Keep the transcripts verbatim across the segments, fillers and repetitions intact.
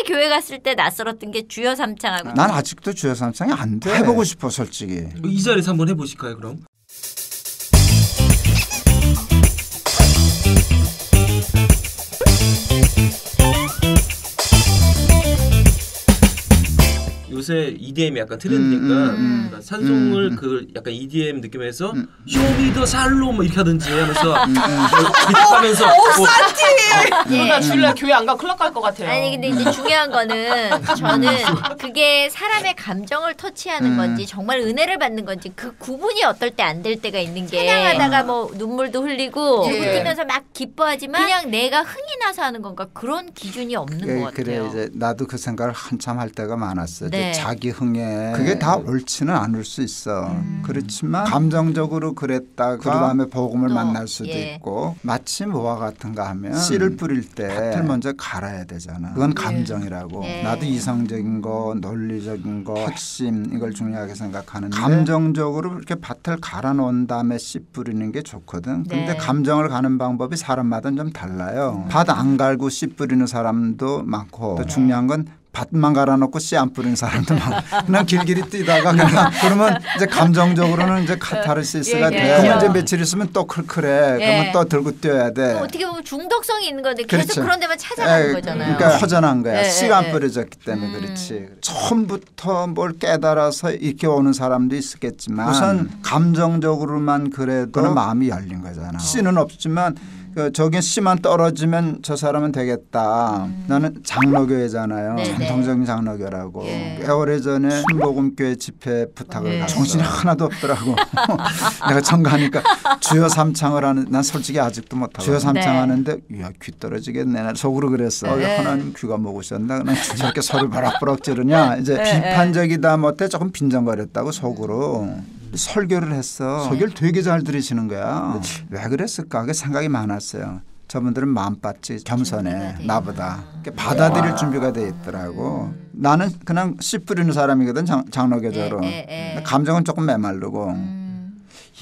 처음에 교회 갔을 때 낯설었던 게 주여 삼창하고. 난 아직도 주여 삼창이 안 돼. 해보고 싶어 솔직히. 이 자리에서 한번 해보실까요 그럼? 요새 이디엠이 약간 트렌드니까 음, 음, 찬송을 음, 음. 그 약간 이디엠 느낌에서 음. 쇼미더 살로 뭐 이렇게 하든지 하면서 비트하면서 오 산티! 나 주일날 교회 안 가고 클럽 갈 것 같아요. 아니 근데 이제 중요한 거는 저는 그게 사람의 감정을 터치하는 음. 건지 정말 은혜를 받는 건지 그 구분이 어떨 때 안 될 때가 있는 게 찬양하다가 음. 뭐 눈물도 흘리고 웃으면서 예. 막 기뻐하지만 그냥 내가 흥이 나서 하는 건가 그런 기준이 없는 예, 것 그래, 같아요. 그래 이제 나도 그 생각을 한참 할 때가 많았어. 네. 자기 흥에 그게 다 옳지는 않을 수 있어. 음. 그렇지만 감정적으로 그랬다가 그 다음에 복음을 만날 수도 예. 있고 마치 뭐와 같은가 하면 씨를 뿌릴 때 밭을 먼저 갈아야 되잖아. 그건 감정이라고. 예. 나도 이성적인 거 논리적인 거 핵심 이걸 중요하게 생각하는데 감정적으로 이렇게 밭을 갈아 놓은 다음에 씨 뿌리는 게 좋거든. 그런데 네. 감정을 가는 방법이 사람마다 좀 달라요. 음. 밭 안 갈고 씨 뿌리는 사람도 많고 또 중요한 건 밭만 갈아놓고 씨 안 뿌리는 사람도 많아. 그냥 길길이 뛰다가 그냥 그러면 이제 감정적으로는 이제 카타르시스가 예, 예, 돼. 그러면 이제 며칠 있으면 또 클클해. 예. 그러면 또 들고 뛰어야 돼. 어떻게 보면 중독성이 있는 건데 계속 그렇죠. 그런 데만 찾아가는 예, 거잖아요. 그러니까 허전한 거야. 예, 씨가 안 뿌려졌기 때문에 음. 그렇지. 처음부터 뭘 깨달아서 이렇게 오는 사람도 있었겠지만 우선 감정적으로만 그래도 그런 마음이 열린 거잖아. 씨는 없지만 그 저긴 씨만 떨어지면 저 사람은 되겠다. 음. 나는 장로교회잖아요. 네네. 전통적인 장로교라고. 예. 꽤 오래전에 순복음교회 집회 부탁을 예. 갔어. 정신이 하나도 없더라고. 내가 참가하니까 주여 삼창을 하는 난 솔직히 아직도 못하고 주여 삼창하는데 네. 야, 귀 떨어지겠네. 난 속으로 그랬어. 네. 어, 하나님 귀가 먹으셨나? 난 저렇게 소리 버럭버럭 지르냐. 이제 네. 비판적이다 못해 조금 빈정거렸다고 속으로. 설교를 했어. 설교를 되게 잘 들으시는 거야. 왜 그랬을까? 그 생각이 많았어요. 저분들은 마음밭이 겸손해 나보다. 받아들일 준비가 돼 있더라고. 나는 그냥 씨 뿌리는 사람이거든 장, 장로교적으로. 감정은 조금 메말르고.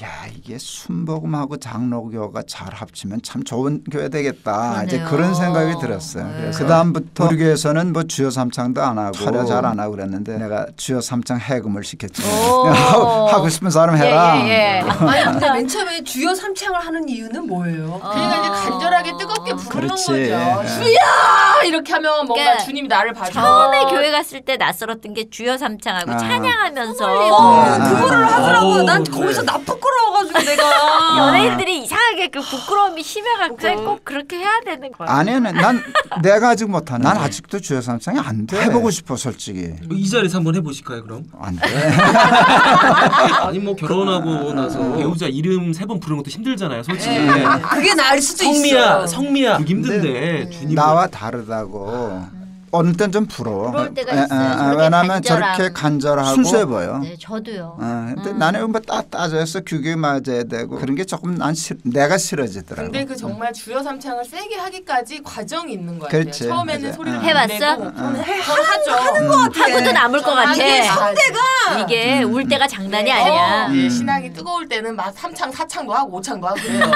야 이게 순복음하고 장로교가 잘 합치면 참 좋은 교회 되겠다. 그러네요. 이제 그런 생각이 들었어요. 네. 그 다음부터 우리 교회에서는 뭐 주여 삼창도 안 하고 철야 잘 안 하고 그랬는데 내가 주여 삼창 해금을 시켰지. 하고 싶은 사람 해라. 예, 예. 아니 근데 맨 처음에 주여 삼창을 하는 이유는 뭐예요? 어. 그러니까 이제 간절하게 뜨겁게 부르는 거죠. 예. 주여 이렇게 하면 뭔가 그러니까 주님이 나를 봐줘. 처음에 교회 갔을 때 낯설었던 게 주여 삼창하고 아. 찬양하면서 어. 네. 그거를 하더라고. 오. 난 거기서 나쁘고 부끄러워가지고 내가 연예인들이 이상하게 그 부끄러움이 심해가지고 어. 꼭 그렇게 해야 되는 거야. 아니야, 난 내가 아직 못하는. 난 아직도 주여 삼창이 안 돼. 해보고 싶어 솔직히. 이 자리에서 한번 해보실까요 그럼? 안 돼. 아니 뭐 결혼하고 나서 배우자 이름 세 번 부르는 것도 힘들잖아요 솔직히. 네. 그게 나을 수도 성미야, 있어. 성미야, 성미야. 그게 힘든데 주님 나와 다르다고. 아. 어느 땐 좀 부러워. 부러울 때가 에, 있어요. 에, 왜냐하면 저렇게 간절하고 순수해 보여. 네, 저도요. 에, 근데 음. 나는 뭐 따, 따져서 규격이 맞아야 되고 그런 게 조금 난 싫, 내가 싫어지더라고. 근데 그 정말 주여 삼창을 세게 하기까지 과정이 있는 거야. 그렇지. 처음에는 맞아. 소리를 안 해봤어? 내고 응. 하죠. 하는 거 같아. 하고도 남을 거 같아. 이게 상대가 이게 음. 울 때가 장난이 음. 아니야. 어, 음. 신앙이 뜨거울 때는 막 삼창, 사창도 하고 오창도 하고 그래요.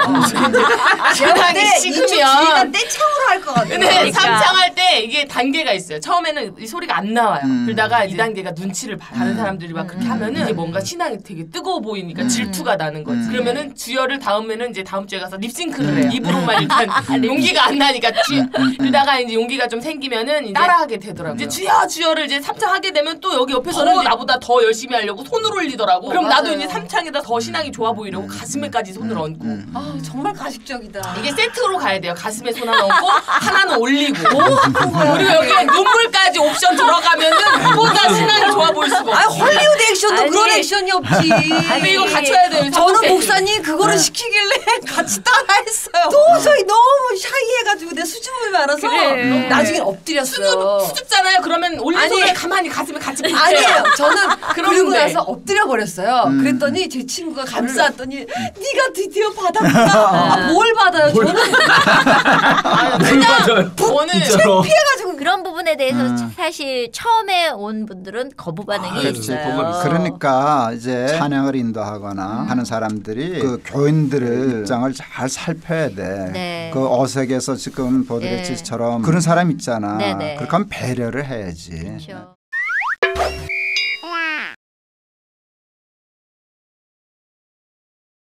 신앙이 식으면 떼창으로 할 것 같아. 근데 삼창 할 때 이게 단계 가 있어요. 처음에는 이 소리가 안 나와요. 음. 그러다가 이 단계가 눈치를 봐요. 다른 사람들이 막 그렇게 음. 하면은 이제 뭔가 신앙이 되게 뜨거워 보이니까 음. 질투가 나는 거지. 음. 그러면은 주여를 다음에는 이제 다음 주에 가서 립싱크를 해요. 입으로만 일단 용기가 안 나니까 주, 그러다가 이제 용기가 좀 생기면은 이제 따라하게 되더라고요. 이제 주여 주여를 이제 삼창하게 되면 또 여기 옆에서는 어, 나보다 더 열심히 하려고 손을 올리더라고. 그럼 맞아요. 나도 이제 삼창에다 더 신앙이 좋아 보이려고 가슴에까지 손을 얹고. 아 정말 가식적이다. 이게 세트로 가야 돼요. 가슴에 손 하나 얹고 하나는 올리고. 그리고 여기 눈물까지 옵션 들어가면은 보다 신앙이 좋아 보일 수가 없어. 아, 헐리우드 액션도 아니, 그런 액션이 없지. 근데 이거 갖춰야 돼요. 저는 목사님 그거를 네. 시키길래 같이 따라했어요. 도저히 너무 샤이해가지고 내 수줍음이 많아서 그래. 나중에 엎드렸어. 수줍, 수줍잖아요. 그러면 올린 손을 가만히 가슴에 같이 붙여요. 아니에요. 저는 그러고 나서 엎드려 버렸어요. 음. 그랬더니 제 친구가 감싸더니 음. 네가 드디어 받았구나. 아, 뭘 받아요? 뭘 저는 그냥 뭘 받아요? 붓, 책 피해가지고 그런 부분에 대해서 음. 사실 처음에 온 분들은 거부 반응이 아, 있어요. 그러니까 이제 찬양을 인도하거나 음. 하는 사람들이 그 교인들의 입장을 잘 살펴야 돼. 네. 그 어색에서 지금 보드레치처럼 네. 그런 사람 있잖아. 네네. 그렇게 하면 배려를 해야지. 그렇죠.